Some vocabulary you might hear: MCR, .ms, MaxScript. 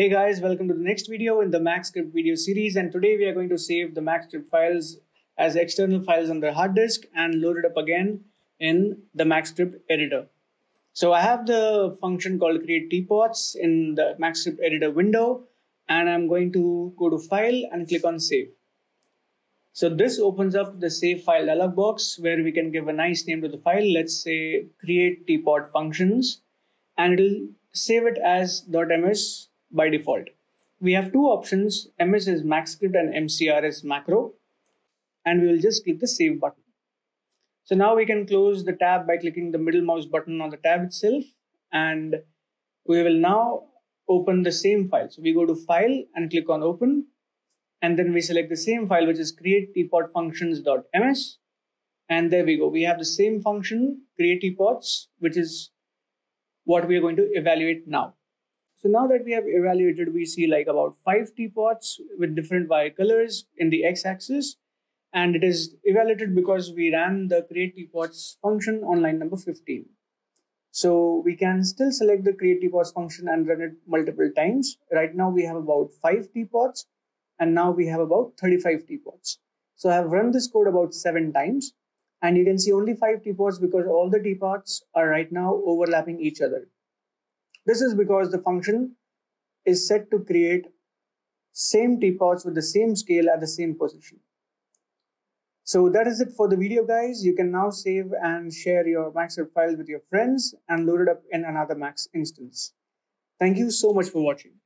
Hey guys, welcome to the next video in the MaxScript video series, and today we are going to save the MaxScript files as external files on the hard disk and load it up again in the MaxScript editor. So I have the function called create tpots in the MaxScript editor window, and I'm going to go to file and click on save. So this opens up the save file dialog box where we can give a nice name to the file. Let's say create tpot functions, and it'll save it as .ms. By default, we have two options. MS is MaxScript and MCR is macro, and we will just click the save button. So now we can close the tab by clicking the middle mouse button on the tab itself, and we will now open the same file. So we go to file and click on open, and then we select the same file, which is create tpot functions.ms, and there we go. We have the same function create tpots, which is what we are going to evaluate now. So now that we have evaluated, we see like about 5 tpots with different wire colors in the x-axis, and it is evaluated because we ran the create tpots function on line number 15. So we can still select the create tpots function and run it multiple times. Right now we have about 5 tpots, and now we have about 35 tpots. So I have run this code about 7 times, and you can see only 5 tpots because all the tpots are right now overlapping each other. This is because the function is set to create same tpots with the same scale at the same position. So that is it for the video, guys. You can now save and share your MaxScript file with your friends and load it up in another Max instance. Thank you so much for watching.